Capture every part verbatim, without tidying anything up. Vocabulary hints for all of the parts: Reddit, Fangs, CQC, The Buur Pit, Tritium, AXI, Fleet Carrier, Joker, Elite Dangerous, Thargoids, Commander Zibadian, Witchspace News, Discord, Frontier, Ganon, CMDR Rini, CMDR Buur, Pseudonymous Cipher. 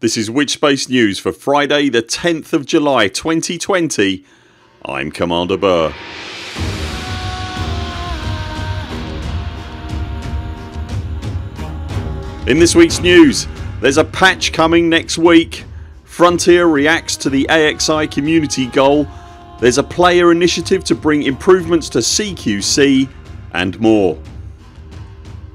This is Witchspace News for Friday the tenth of July twenty twenty. I'm Commander Buur. In this week's news, there's a patch coming next week, Frontier reacts to the A X I community goal, there's a player initiative to bring improvements to C Q C and more.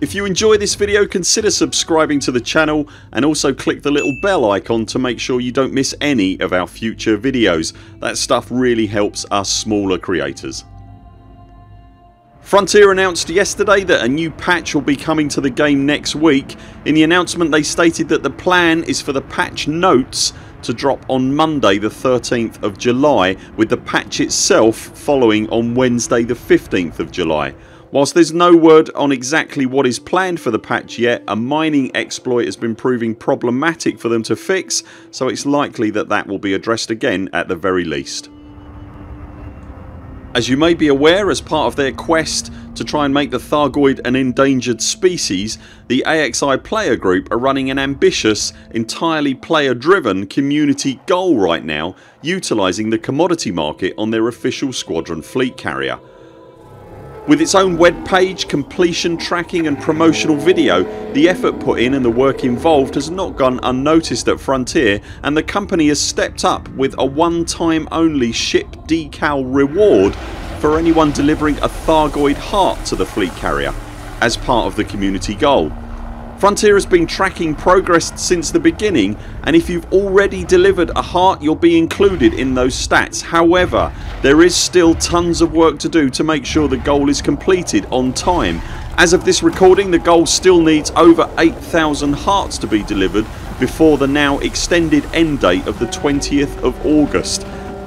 If you enjoy this video consider subscribing to the channel and also click the little bell icon to make sure you don't miss any of our future videos. That stuff really helps us smaller creators. Frontier announced yesterday that a new patch will be coming to the game next week. In the announcement they stated that the plan is for the patch notes to drop on Monday the thirteenth of July with the patch itself following on Wednesday the fifteenth of July. Whilst there's no word on exactly what is planned for the patch yet, a mining exploit has been proving problematic for them to fix, so it's likely that that will be addressed again at the very least. As you may be aware, as part of their quest to try and make the Thargoid an endangered species, the A X I player group are running an ambitious, entirely player driven community goal right now, utilising the commodity market on their official squadron fleet carrier. With its own webpage, completion tracking and promotional video, the effort put in and the work involved has not gone unnoticed at Frontier, and the company has stepped up with a one time only ship decal reward for anyone delivering a Thargoid heart to the fleet carrier as part of the community goal. Frontier has been tracking progress since the beginning, and if you've already delivered a heart you'll be included in those stats. However, there is still tons of work to do to make sure the goal is completed on time. As of this recording the goal still needs over eight thousand hearts to be delivered before the now extended end date of the twentieth of August.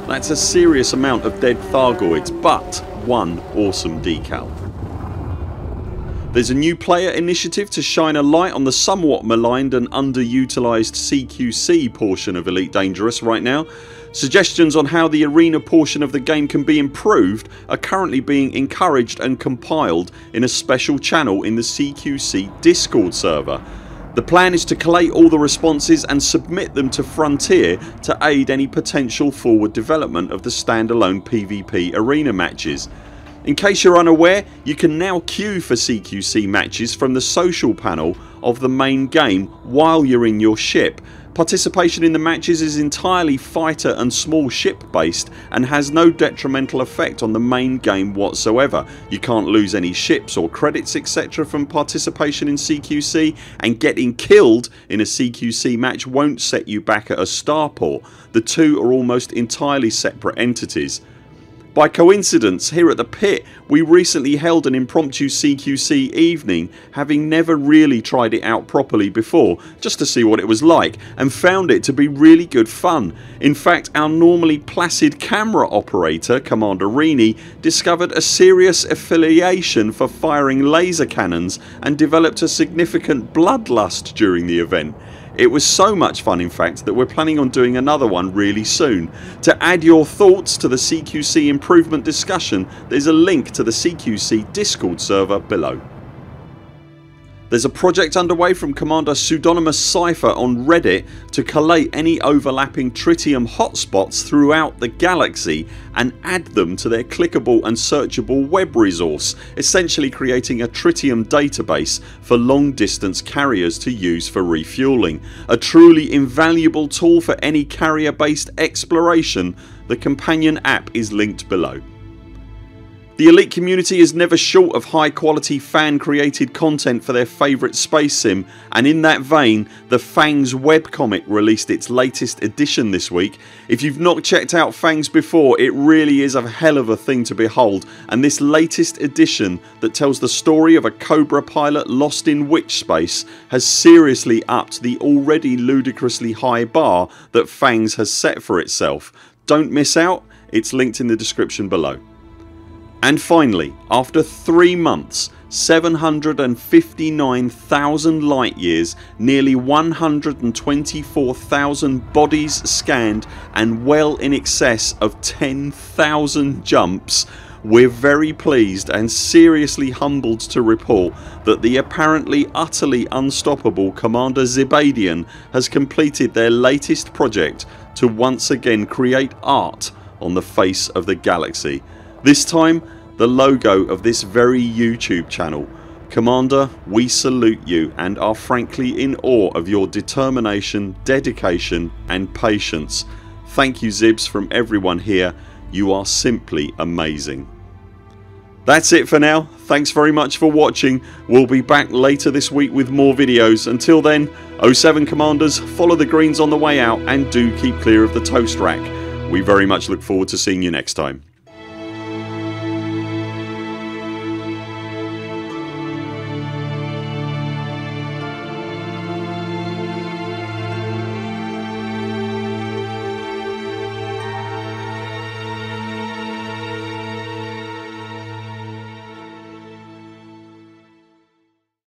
That's a serious amount of dead Thargoids, but one awesome decal. There's a new player initiative to shine a light on the somewhat maligned and underutilised C Q C portion of Elite Dangerous right now. Suggestions on how the arena portion of the game can be improved are currently being encouraged and compiled in a special channel in the C Q C Discord server. The plan is to collate all the responses and submit them to Frontier to aid any potential forward development of the standalone PvP arena matches. In case you're unaware, you can now queue for C Q C matches from the social panel of the main game while you're in your ship. Participation in the matches is entirely fighter and small ship based and has no detrimental effect on the main game whatsoever. You can't lose any ships or credits etc from participation in C Q C, and getting killed in a C Q C match won't set you back at a starport. The two are almost entirely separate entities. By coincidence, here at the Pit we recently held an impromptu C Q C evening, having never really tried it out properly before, just to see what it was like, and found it to be really good fun. In fact, our normally placid camera operator Commander Rini discovered a serious affiliation for firing laser cannons and developed a significant bloodlust during the event. It was so much fun in fact that we're planning on doing another one really soon. To add your thoughts to the C Q C improvement discussion there's a link to the C Q C Discord server below. There's a project underway from Commander Pseudonymous Cipher on Reddit to collate any overlapping Tritium hotspots throughout the galaxy and add them to their clickable and searchable web resource, essentially creating a Tritium database for long distance carriers to use for refueling. A truly invaluable tool for any carrier based exploration. The companion app is linked below. The Elite community is never short of high quality fan created content for their favourite space sim, and in that vein the Fangs webcomic released its latest edition this week. If you've not checked out Fangs before it really is a hell of a thing to behold, and this latest edition that tells the story of a Cobra pilot lost in Witchspace has seriously upped the already ludicrously high bar that Fangs has set for itself. Don't miss out, it's linked in the description below. And finally, after three months, seven hundred fifty-nine thousand light years, nearly one hundred twenty-four thousand bodies scanned and well in excess of ten thousand jumps, We're very pleased and seriously humbled to report that the apparently utterly unstoppable Commander Zibadian has completed their latest project to once again create art on the face of the galaxy. This time the logo of this very YouTube channel. Commander, we salute you and are frankly in awe of your determination, dedication and patience. Thank you Zibs from everyone here. You are simply amazing. That's it for now. Thanks very much for watching. We'll be back later this week with more videos. Until then, oh seven Commanders, follow the greens on the way out and do keep clear of the toast rack. We very much look forward to seeing you next time.